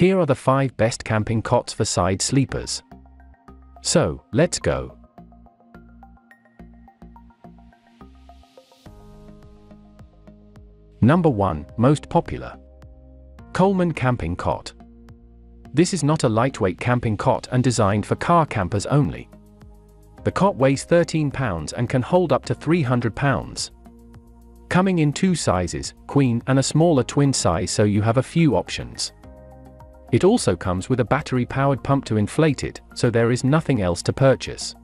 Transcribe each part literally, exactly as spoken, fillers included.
Here are the five best camping cots for side sleepers. So, let's go. Number one. Most popular. Coleman camping cot. This is not a lightweight camping cot and designed for car campers only. The cot weighs thirteen pounds and can hold up to three hundred pounds. Coming in two sizes, queen and a smaller twin size, so you have a few options. It also comes with a battery-powered pump to inflate it, so there is nothing else to purchase.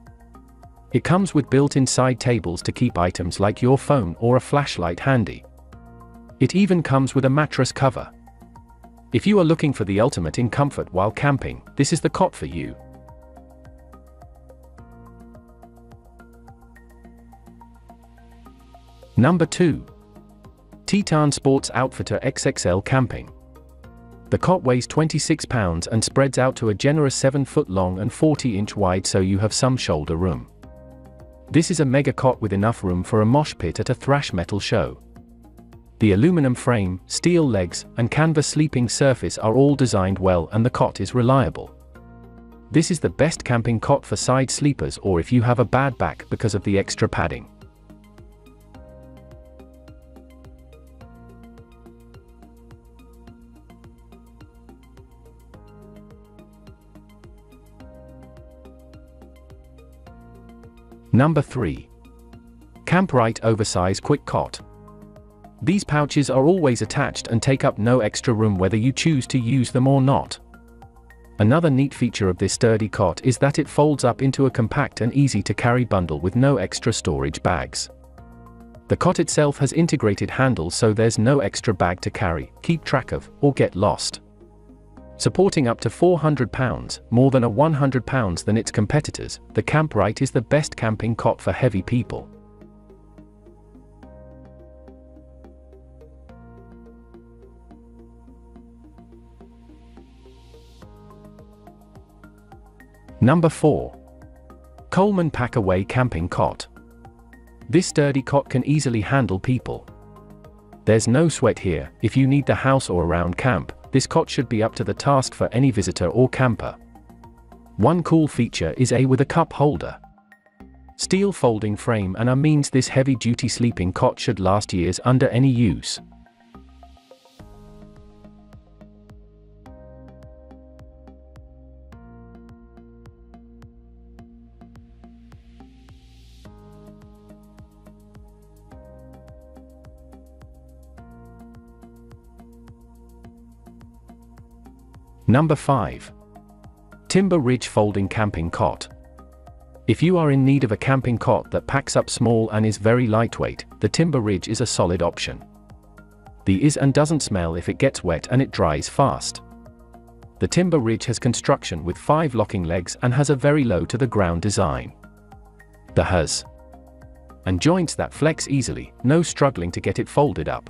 It comes with built-in side tables to keep items like your phone or a flashlight handy. It even comes with a mattress cover. If you are looking for the ultimate in comfort while camping, this is the cot for you. Number two. TETON Sports Outfitter X X L Camping. The cot weighs twenty-six pounds and spreads out to a generous seven foot long and forty inch wide, so you have some shoulder room. This is a mega cot with enough room for a mosh pit at a thrash metal show. The aluminum frame, steel legs, and canvas sleeping surface are all designed well, and the cot is reliable. This is the best camping cot for side sleepers or if you have a bad back because of the extra padding. Number three. Kamp-Rite Oversize Quick Cot. These pouches are always attached and take up no extra room whether you choose to use them or not. Another neat feature of this sturdy cot is that it folds up into a compact and easy-to-carry bundle with no extra storage bags. The cot itself has integrated handles, so there's no extra bag to carry, keep track of, or get lost. Supporting up to four hundred pounds, more than a one hundred pounds than its competitors, the Kamp-Rite is the best camping cot for heavy people. Number four. Coleman Pack-Away Camping Cot. This sturdy cot can easily handle people. There's no sweat here. If you need the house or around camp, this cot should be up to the task for any visitor or camper. One cool feature is a with a cup holder. Steel folding frame and a means this heavy-duty sleeping cot should last years under any use. Number five. Timber Ridge Folding Camping Cot. If you are in need of a camping cot that packs up small and is very lightweight, the Timber Ridge is a solid option. The is and doesn't smell if it gets wet, and it dries fast. The Timber Ridge has construction with five locking legs and has a very low to the ground design. The has and joints that flex easily, no struggling to get it folded up.